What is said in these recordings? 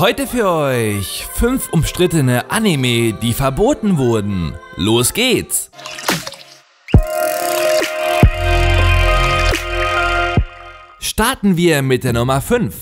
Heute für euch 5 umstrittene Anime, die verboten wurden. Los geht's! Starten wir mit der Nummer 5.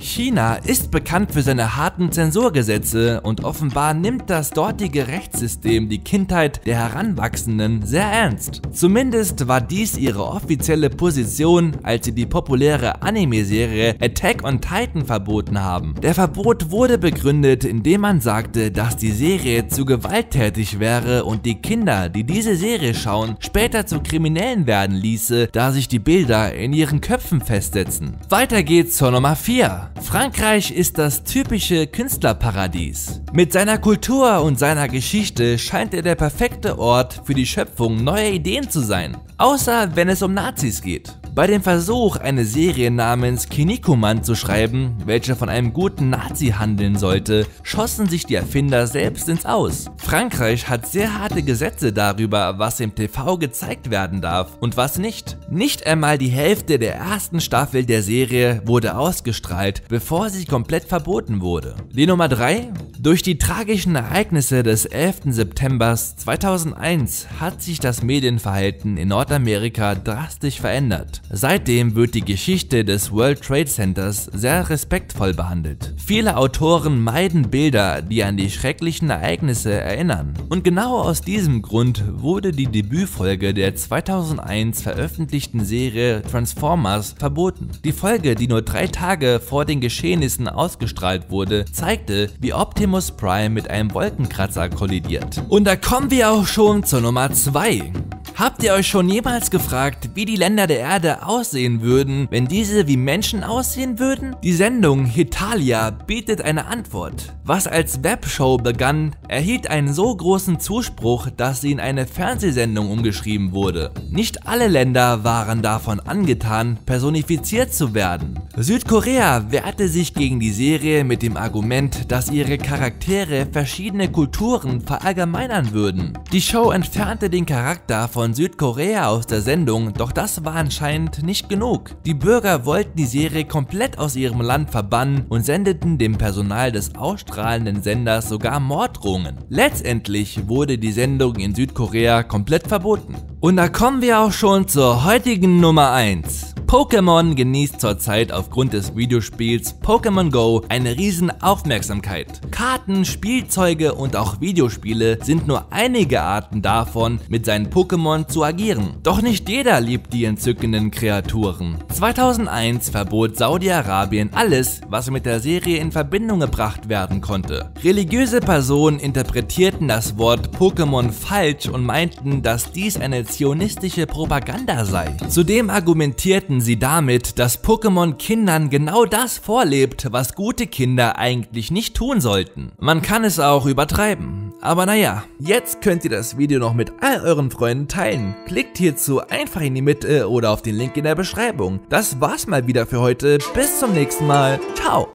China ist bekannt für seine harten Zensurgesetze und offenbar nimmt das dortige Rechtssystem die Kindheit der Heranwachsenden sehr ernst. Zumindest war dies ihre offizielle Position, als sie die populäre Anime-Serie Attack on Titan verboten haben. Der Verbot wurde begründet, indem man sagte, dass die Serie zu gewalttätig wäre und die Kinder, die diese Serie schauen, später zu Kriminellen werden ließe, da sich die Bilder in ihren Köpfen festsetzen. Weiter geht's zur Nummer 4. Frankreich ist das typische Künstlerparadies. Mit seiner Kultur und seiner Geschichte scheint er der perfekte Ort für die Schöpfung neuer Ideen zu sein. Außer wenn es um Nazis geht. Bei dem Versuch, eine Serie namens Kinikuman zu schreiben, welche von einem guten Nazi handeln sollte, schossen sich die Erfinder selbst ins Aus. Frankreich hat sehr harte Gesetze darüber, was im TV gezeigt werden darf und was nicht. Nicht einmal die Hälfte der ersten Staffel der Serie wurde ausgestrahlt, bevor sie komplett verboten wurde. Die Nummer 3. Durch die tragischen Ereignisse des 11. September 2001 hat sich das Medienverhalten in Nordamerika drastisch verändert. Seitdem wird die Geschichte des World Trade Centers sehr respektvoll behandelt. Viele Autoren meiden Bilder, die an die schrecklichen Ereignisse erinnern. Und genau aus diesem Grund wurde die Debütfolge der 2001 veröffentlichten Serie Transformers verboten. Die Folge, die nur 3 Tage vor den Geschehnissen ausgestrahlt wurde, zeigte, wie Optimus Prime mit einem Wolkenkratzer kollidiert. Und da kommen wir auch schon zur Nummer 2. Habt ihr euch schon jemals gefragt, wie die Länder der Erde aussehen würden, wenn diese wie Menschen aussehen würden? Die Sendung Hetalia bietet eine Antwort. Was als Webshow begann, erhielt einen so großen Zuspruch, dass sie in eine Fernsehsendung umgeschrieben wurde. Nicht alle Länder waren davon angetan, personifiziert zu werden. Südkorea wehrte sich gegen die Serie mit dem Argument, dass ihre Charaktere verschiedene Kulturen verallgemeinern würden. Die Show entfernte den Charakter von Südkorea aus der Sendung, doch das war anscheinend nicht genug. Die Bürger wollten die Serie komplett aus ihrem Land verbannen und sendeten dem Personal des ausstrahlenden Senders sogar Morddrohungen. Letztendlich wurde die Sendung in Südkorea komplett verboten. Und da kommen wir auch schon zur heutigen Nummer 1. Pokémon genießt zurzeit aufgrund des Videospiels Pokémon Go eine riesen Aufmerksamkeit. Karten, Spielzeuge und auch Videospiele sind nur einige Arten davon, mit seinen Pokémon zu agieren. Doch nicht jeder liebt die entzückenden Kreaturen. 2001 verbot Saudi-Arabien alles, was mit der Serie in Verbindung gebracht werden konnte. Religiöse Personen interpretierten das Wort Pokémon falsch und meinten, dass dies eine zionistische Propaganda sei. Zudem argumentierten sie damit, dass Pokémon Kindern genau das vorlebt, was gute Kinder eigentlich nicht tun sollten. Man kann es auch übertreiben. Aber naja, jetzt könnt ihr das Video noch mit all euren Freunden teilen. Klickt hierzu einfach in die Mitte oder auf den Link in der Beschreibung. Das war's mal wieder für heute. Bis zum nächsten Mal. Ciao.